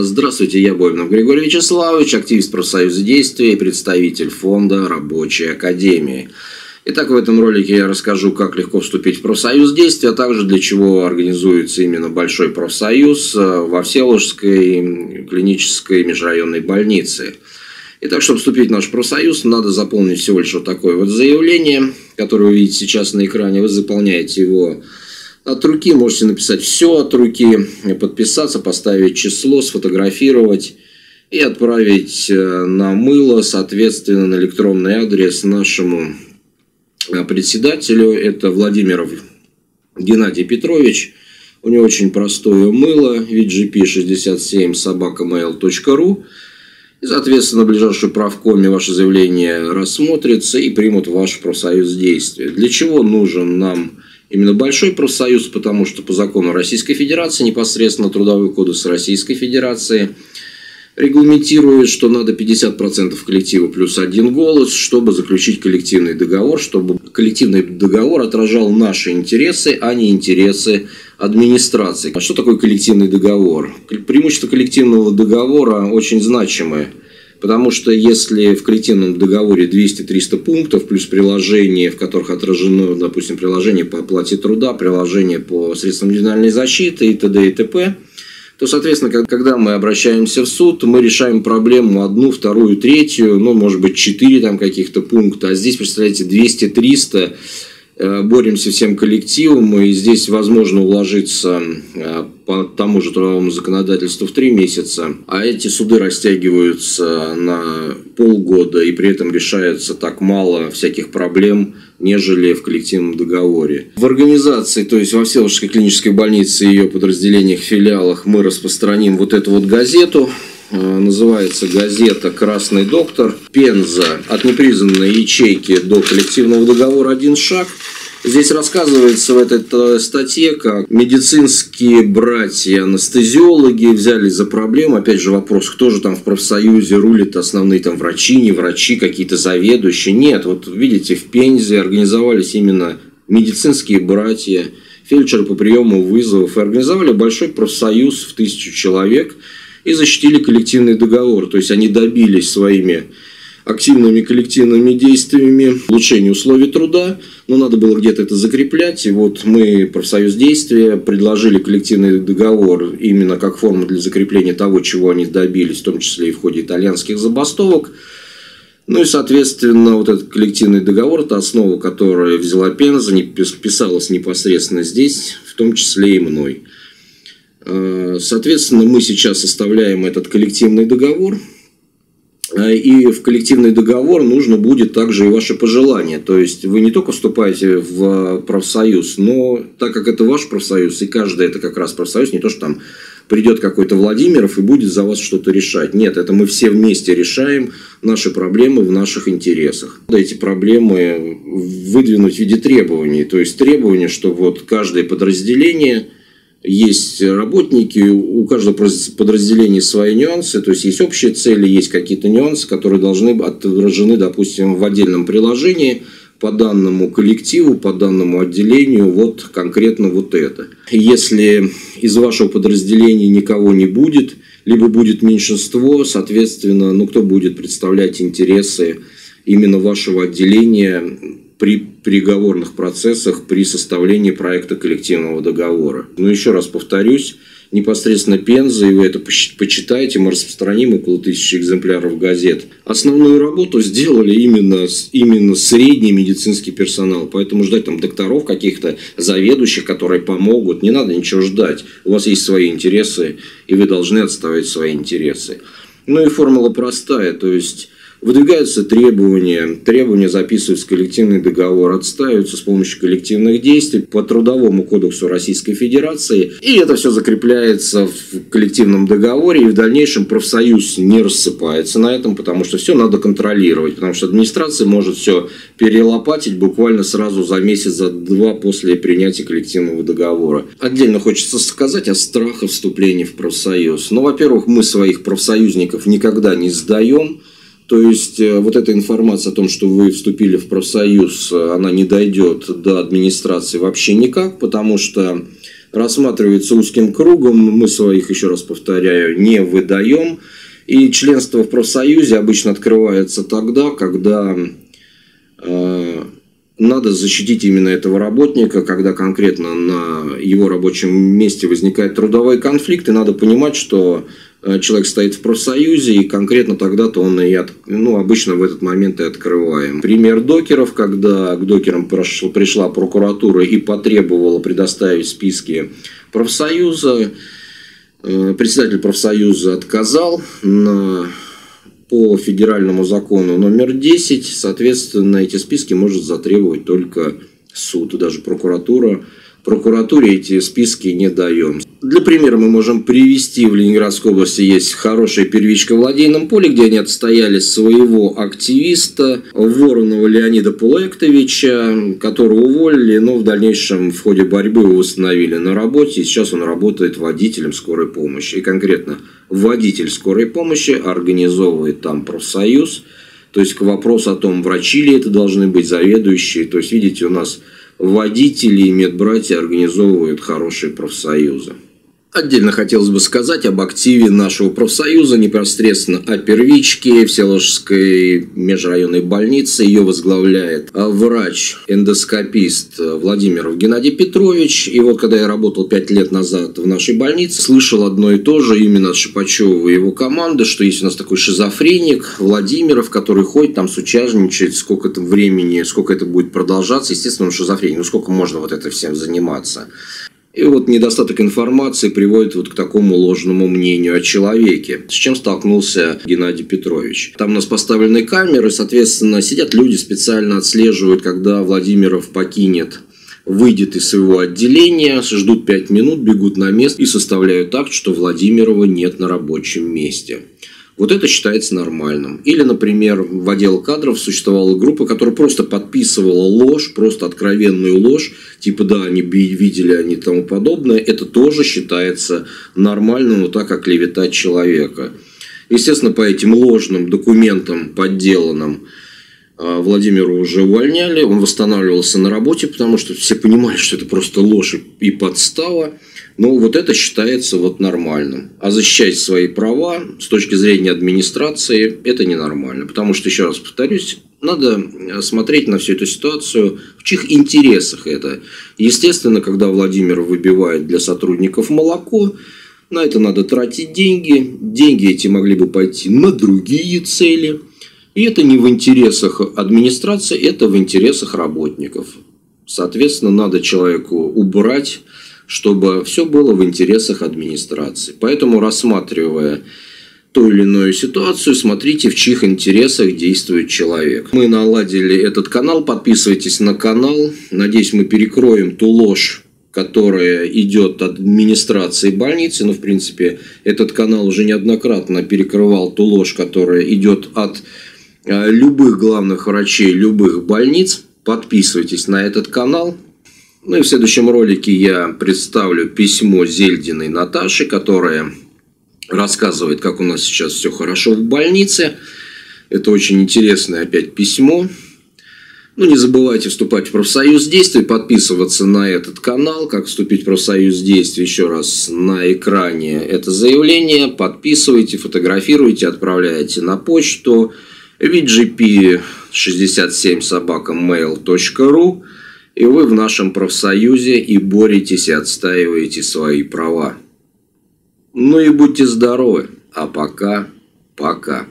Здравствуйте, я Бобинов Григорий Вячеславович, активист профсоюза действия и представитель фонда Рабочей Академии. Итак, в этом ролике я расскажу, как легко вступить в профсоюз действия, а также для чего организуется именно большой профсоюз во Всеволожской клинической межрайонной больнице. Итак, чтобы вступить в наш профсоюз, надо заполнить всего лишь вот такое вот заявление, которое вы видите сейчас на экране. Вы заполняете его от руки, можете написать все от руки, подписаться, поставить число, сфотографировать и отправить на мыло, соответственно, на электронный адрес нашему председателю. Это Владимиров Геннадий Петрович. У него очень простое мыло, vgp67@mail.ru. И, соответственно, в ближайшей правкоме ваше заявление рассмотрится и примут ваш профсоюз действия. Для чего нужен нам именно большой профсоюз? Потому что по закону Российской Федерации, непосредственно Трудовой кодекс Российской Федерации регламентирует, что надо 50% коллектива плюс один голос, чтобы заключить коллективный договор, чтобы коллективный договор отражал наши интересы, а не интересы администрации. А что такое коллективный договор? Преимущество коллективного договора очень значимое, потому что если в коллективном договоре 200-300 пунктов, плюс приложения, в которых отражено, допустим, приложение по оплате труда, приложение по средствам индивидуальной защиты и т.д. и т.п., то, соответственно, когда мы обращаемся в суд, мы решаем проблему одну, вторую, третью, ну, может быть, 4 там каких-то пункта. А здесь, представляете, 200-300, боремся всем коллективом, и здесь возможно уложиться по тому же трудовому законодательству в 3 месяца. А эти суды растягиваются на полгода, и при этом решается так мало всяких проблем, нежели в коллективном договоре. В организации, то есть во Всеволожской клинической больнице и ее подразделениях, филиалах, мы распространим вот эту вот газету. Называется газета «Красный доктор». Пенза. От непризнанной ячейки до коллективного договора один шаг. Здесь рассказывается в этой статье, как медицинские братья-анестезиологи взялись за проблему. Опять же вопрос, кто же там в профсоюзе рулит, основные там врачи, не врачи, какие-то заведующие. Нет, вот видите, в Пензе организовались именно медицинские братья, фельдшеры по приему вызовов. И организовали большой профсоюз в 1000 человек и защитили коллективный договор. То есть они добились своими активными коллективными действиями улучшения условий труда, но надо было где-то это закреплять. И вот мы, профсоюз действия, предложили коллективный договор именно как форму для закрепления того, чего они добились, в том числе и в ходе итальянских забастовок. Ну и, соответственно, вот этот коллективный договор, это основа, которая взяла Пенза, писалась непосредственно здесь, в том числе и мной. Соответственно, мы сейчас составляем этот коллективный договор. И в коллективный договор нужно будет также и ваше пожелание. То есть вы не только вступаете в профсоюз, но так как это ваш профсоюз, и каждый это как раз профсоюз, не то что там придет какой-то Владимиров и будет за вас что-то решать. Нет, это мы все вместе решаем наши проблемы в наших интересах. Эти проблемы выдвинуть в виде требований. То есть требования, что вот каждое подразделение... Есть работники, у каждого подразделения свои нюансы, то есть есть общие цели, есть какие-то нюансы, которые должны быть отражены, допустим, в отдельном приложении по данному коллективу, по данному отделению, вот конкретно вот это. Если из вашего подразделения никого не будет, либо будет меньшинство, соответственно, ну кто будет представлять интересы именно вашего отделения при переговорных процессах, при составлении проекта коллективного договора. Но еще раз повторюсь, непосредственно Пенза, и вы это почитаете, мы распространим около 1000 экземпляров газет. Основную работу сделали именно средний медицинский персонал, поэтому ждать там докторов каких-то, заведующих, которые помогут, не надо ничего ждать. У вас есть свои интересы, и вы должны отставить свои интересы. Ну и формула простая, то есть... Выдвигаются требования записываются в коллективный договор, отстаиваются с помощью коллективных действий по Трудовому кодексу Российской Федерации. И это все закрепляется в коллективном договоре, и в дальнейшем профсоюз не рассыпается на этом, потому что все надо контролировать, потому что администрация может все перелопатить буквально сразу за месяц, за 2 после принятия коллективного договора. Отдельно хочется сказать о страхе вступления в профсоюз. Ну, во-первых, мы своих профсоюзников никогда не сдаем. То есть вот эта информация о том, что вы вступили в профсоюз, она не дойдет до администрации вообще никак, потому что рассматривается узким кругом, мы своих, еще раз повторяю, не выдаем. И членство в профсоюзе обычно открывается тогда, когда надо защитить именно этого работника, когда конкретно на его рабочем месте возникает трудовой конфликт, и надо понимать, что человек стоит в профсоюзе, и конкретно тогда-то он и обычно в этот момент и открываем. Пример докеров, когда к докерам пришла прокуратура и потребовала предоставить списки профсоюза, председатель профсоюза отказал по федеральному закону номер 10, соответственно, эти списки может затребовать только суд, и даже прокуратура. Прокуратуре эти списки не даем. Для примера мы можем привести: в Ленинградской области есть хорошая первичка в Ладейном поле, где они отстояли своего активиста Воронова Леонида Полуэктовича, которого уволили, но в дальнейшем в ходе борьбы его восстановили на работе, и сейчас он работает водителем скорой помощи. И конкретно водитель скорой помощи организовывает там профсоюз, то есть к вопросу о том, врачи ли это должны быть, заведующие, то есть видите, у нас водители и медбратья организовывают хорошие профсоюзы. Отдельно хотелось бы сказать об активе нашего профсоюза, непосредственно о первичке Всеволожской межрайонной больницы. Ее возглавляет врач-эндоскопист Владимиров Геннадий Петрович. И вот когда я работал 5 лет назад в нашей больнице, слышал одно и то же именно от Шипачева и его команды, что есть у нас такой шизофреник Владимиров, который ходит там сучажничает, сколько это времени, сколько это будет продолжаться. Естественно, он шизофреник, ну сколько можно вот это всем заниматься. И вот недостаток информации приводит вот к такому ложному мнению о человеке. С чем столкнулся Геннадий Петрович? Там у нас поставлены камеры, соответственно, сидят люди, специально отслеживают, когда Владимиров выйдет из своего отделения, ждут 5 минут, бегут на место и составляют акт, что Владимирова нет на рабочем месте. Вот это считается нормальным. Или, например, в отдел кадров существовала группа, которая просто подписывала ложь, просто откровенную ложь, типа да, они видели, они тому подобное. Это тоже считается нормальным, вот так как клеветать человека. Естественно, по этим ложным документам, подделанным, Владимира уже увольняли, он восстанавливался на работе, потому что все понимали, что это просто ложь и подстава. Но вот это считается вот нормальным. А защищать свои права с точки зрения администрации это ненормально. Потому что, еще раз повторюсь, надо смотреть на всю эту ситуацию, в чьих интересах это. Естественно, когда Владимир выбивает для сотрудников молоко, на это надо тратить деньги. Деньги эти могли бы пойти на другие цели. И это не в интересах администрации, это в интересах работников. Соответственно, надо человеку убрать, чтобы все было в интересах администрации. Поэтому, рассматривая ту или иную ситуацию, смотрите, в чьих интересах действует человек. Мы наладили этот канал, подписывайтесь на канал. Надеюсь, мы перекроем ту ложь, которая идет от администрации больницы. В принципе, этот канал уже неоднократно перекрывал ту ложь, которая идет от любых главных врачей любых больниц. Подписывайтесь на этот канал. И в следующем ролике я представлю письмо Зельдиной Наташи, которая рассказывает, как у нас сейчас все хорошо в больнице. Это очень интересное опять письмо. Не забывайте вступать в профсоюз действий, подписываться на этот канал. Как вступить в профсоюз действий, еще раз на экране это заявление. Подписывайте, фотографируйте, отправляйте на почту vgp67@mail.ru, и вы в нашем профсоюзе и боретесь, и отстаиваете свои права. И будьте здоровы. А пока.